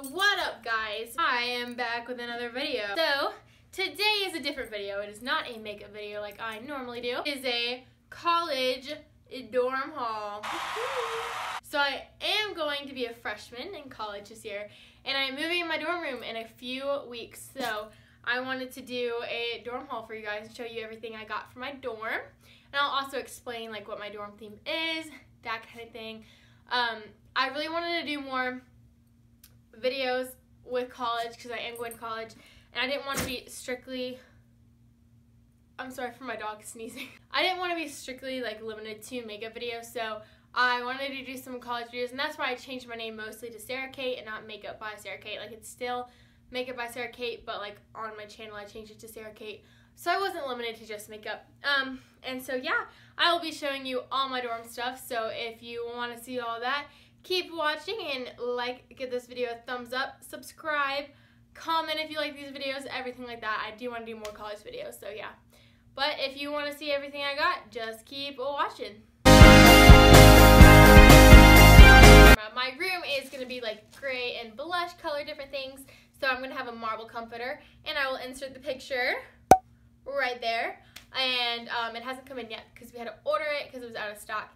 So what up, guys? I am back with another video. So today is a different video. It is not a makeup video like I normally do. It is a college dorm haul. So I am going to be a freshman in college this year, and I'm moving in my dorm room in a few weeks. So I wanted to do a dorm haul for you guys and show you everything I got for my dorm. And I'll also explain like what my dorm theme is, that kind of thing. I really wanted to do more videos with college because I am going to college, and I didn't want to be strictly, I'm sorry for my dog sneezing. I didn't want to be strictly like limited to makeup videos, so I wanted to do some college videos, and that's why I changed my name mostly to Sarah Kate and not Makeup by Sarah Kate. Like, it's still Makeup by Sarah Kate, but like on my channel I changed it to Sarah Kate. So I wasn't limited to just makeup. And so yeah, I will be showing you all my dorm stuff. So if you want to see all that, keep watching and like, give this video a thumbs up, subscribe, comment if you like these videos, everything like that. I do want to do more college videos, so yeah. But if you want to see everything I got, just keep watching. My room is going to be like gray and blush color, different things. So I'm going to have a marble comforter, and I will insert the picture right there. And it hasn't come in yet because we had to order it because it was out of stock.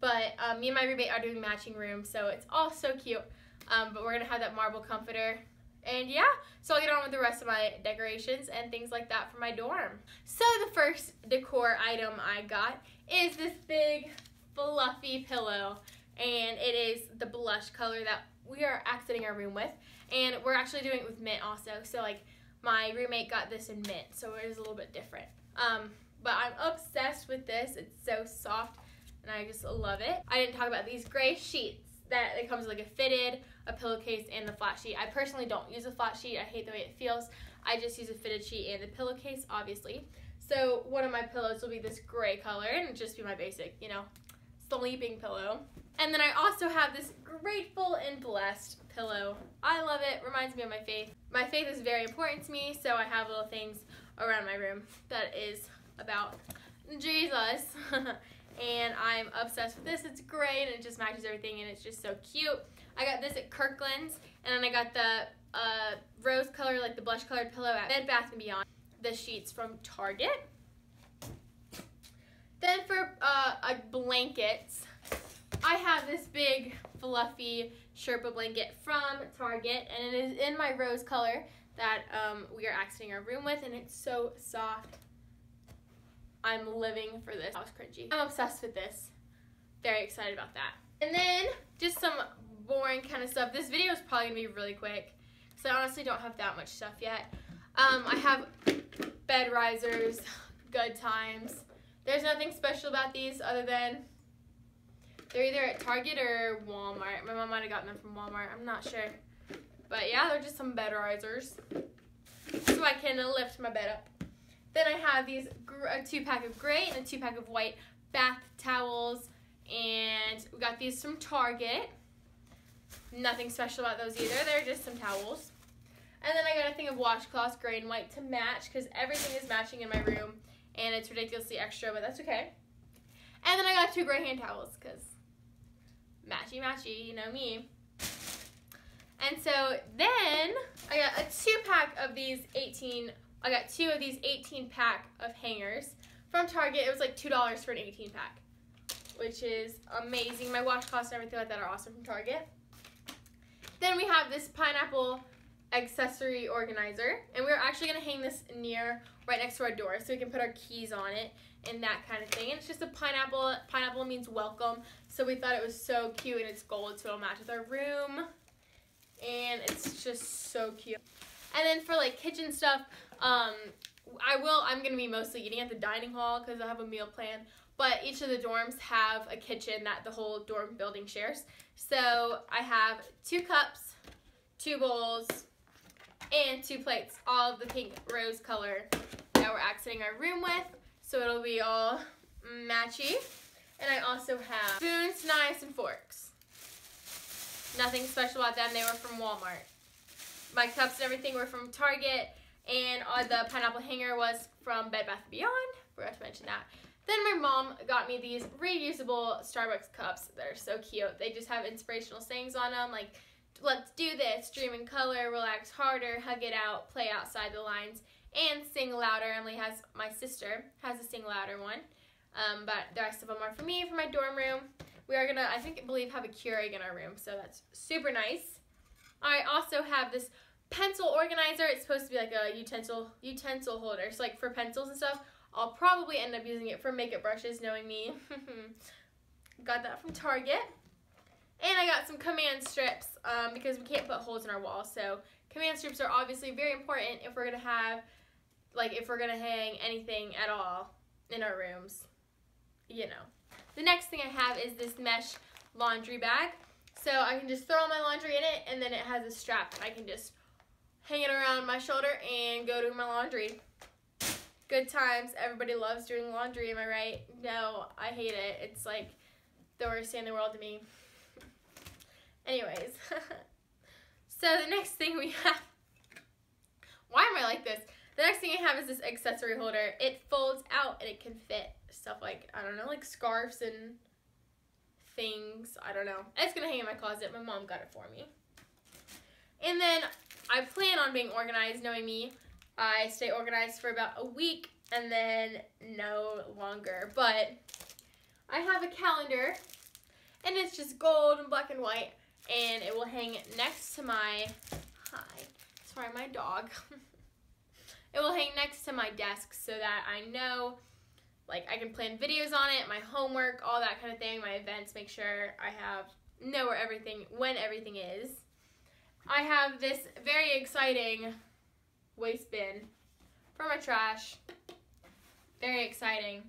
But me and my roommate are doing matching rooms, so it's all so cute. But we're going to have that marble comforter. And yeah, so I'll get on with the rest of my decorations and things like that for my dorm. So the first decor item I got is this big fluffy pillow. And it is the blush color that we are accenting our room with. And we're actually doing it with mint also. So like my roommate got this in mint, so it is a little bit different. But I'm obsessed with this. It's so soft, and I just love it. I didn't talk about these gray sheets that it comes with, like a fitted, a pillowcase, and the flat sheet. I personally don't use a flat sheet. I hate the way it feels. I just use a fitted sheet and the pillowcase, obviously. So one of my pillows will be this gray color, and it'll just be my basic, you know, sleeping pillow. And then I also have this Grateful and Blessed pillow. I love it. Reminds me of my faith. My faith is very important to me, so I have little things around my room that is about Jesus. And I'm obsessed with this. It's gray and it just matches everything, and it's just so cute. I got this at Kirkland's, and then I got the rose color, like the blush colored pillow, at Bed Bath & Beyond. The sheets from Target. Then for blankets, I have this big fluffy Sherpa blanket from Target, and it is in my rose color that we are accenting our room with, and it's so soft. I'm living for this. That was cringy. I'm obsessed with this. Very excited about that. And then just some boring kind of stuff. This video is probably going to be really quick because I honestly don't have that much stuff yet. I have bed risers, Good Times. There's nothing special about these other than they're either at Target or Walmart. My mom might have gotten them from Walmart. I'm not sure. But yeah, they're just some bed risers so I can lift my bed up. Then I have these a 2-pack of gray and a 2-pack of white bath towels, and we got these from Target. Nothing special about those either. They're just some towels. And then I got a thing of washcloths, gray and white, to match because everything is matching in my room, and it's ridiculously extra, but that's okay. And then I got 2 gray hand towels because matchy matchy, you know me. And so then I got a 2-pack of these 18-pack of hangers from Target. It was like $2 for an 18-pack, which is amazing. My washcloths and everything like that are awesome from Target. Then we have this pineapple accessory organizer, and we're actually going to hang this right next to our door so we can put our keys on it and that kind of thing. And it's just a pineapple. Pineapple means welcome, so we thought it was so cute, and it's gold, so it'll match with our room, and it's just so cute. And then for like kitchen stuff, I'm going to be mostly eating at the dining hall because I have a meal plan, but each of the dorms have a kitchen that the whole dorm building shares. So I have 2 cups, 2 bowls, and 2 plates, all of the pink rose color that we're accenting our room with, so it'll be all matchy. And I also have spoons, knives, and forks. Nothing special about them. They were from Walmart. My cups and everything were from Target, and the pineapple hanger was from Bed Bath & Beyond. Forgot to mention that. Then my mom got me these reusable Starbucks cups that are so cute. They just have inspirational sayings on them, like Let's do this, dream in color, relax harder, hug it out, play outside the lines, and sing louder. Emily has, my sister, has a sing louder one, but the rest of them are for me, for my dorm room. We are gonna, I believe have a Keurig in our room, so that's super nice. I also have this pencil organizer. It's supposed to be like a utensil holder, so like for pencils and stuff. I'll probably end up using it for makeup brushes, knowing me. Got that from Target. And I got some command strips because we can't put holes in our wall. So command strips are obviously very important if we're gonna have, like, if we're gonna hang anything at all in our rooms, you know. The next thing I have is this mesh laundry bag. So I can just throw all my laundry in it, and then it has a strap that I can just hang it around my shoulder and go do my laundry. Good times. Everybody loves doing laundry, am I right? No, I hate it. It's like the worst thing in the world to me. Anyways, so the next thing we have, why am I like this? The next thing I have is this accessory holder. It folds out and it can fit stuff like, I don't know, like scarves and things. I don't know. It's going to hang in my closet. My mom got it for me. And then I plan on being organized, knowing me. I stay organized for about a week and then no longer. But I have a calendar, and it's just gold and black and white, and it will hang next to my, my dog. It will hang next to my desk so that I know, like, I can plan videos on it, my homework, all that kind of thing, my events, make sure I know where everything, when everything is. I have this very exciting waste bin for my trash. Very exciting.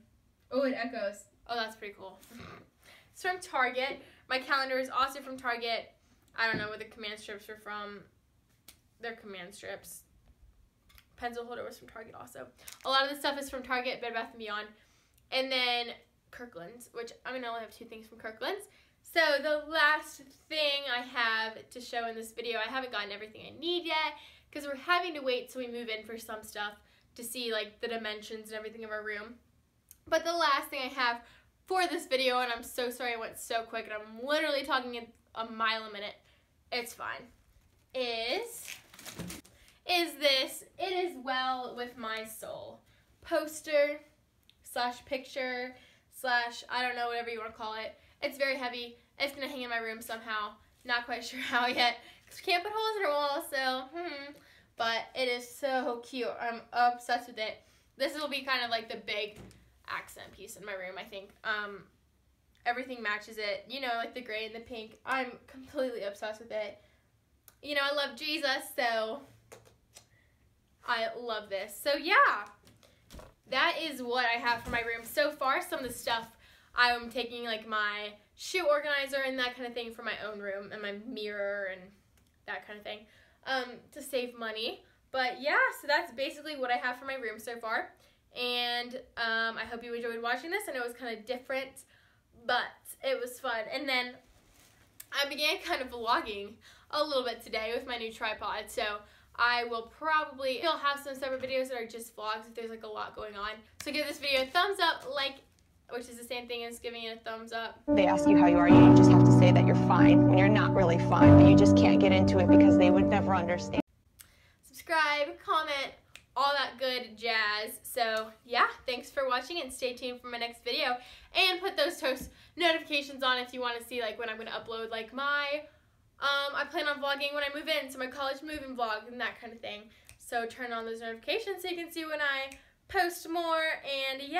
Oh, it echoes. Oh, that's pretty cool. It's from Target. My calendar is also from Target. I don't know where the command strips are from. They're command strips. Pencil holder was from Target also. A lot of this stuff is from Target, Bed Bath & Beyond. And then Kirkland's, which I mean, I only have two things from Kirkland's. So the last thing I have to show in this video, I haven't gotten everything I need yet because we're having to wait till we move in for some stuff to see like the dimensions and everything of our room. But the last thing I have for this video, and I'm so sorry I went so quick and I'm literally talking a mile a minute, it's fine, is this It Is Well With My Soul poster slash picture slash I don't know, whatever you want to call it. It's very heavy. It's gonna hang in my room somehow, not quite sure how yet because we can't put holes in our wall, so but it is so cute. I'm obsessed with it. This will be kind of like the big accent piece in my room, I think. Everything matches it, you know, like the gray and the pink. I'm completely obsessed with it. You know, I love Jesus, so I love this. So yeah, that is what I have for my room so far. Some of the stuff I'm taking, like my shoe organizer and that kind of thing, for my own room, and my mirror and that kind of thing, to save money. But yeah, so that's basically what I have for my room so far. And I hope you enjoyed watching this. I know it was kind of different, but it was fun. And then I began kind of vlogging a little bit today with my new tripod, so I will probably still have some separate videos that are just vlogs if there's like a lot going on. So give this video a thumbs up, like, which is the same thing as giving it a thumbs up. They ask you how you are, you just have to say that you're fine when you're not really fine, but you just can't get into it because they would never understand. Subscribe, comment, all that good jazz. So yeah, thanks for watching and stay tuned for my next video, and put those post notifications on if you want to see like when I'm going to upload, like my I plan on vlogging when I move in, so my college move-in vlog and that kind of thing. So turn on those notifications so you can see when I post more. And yeah,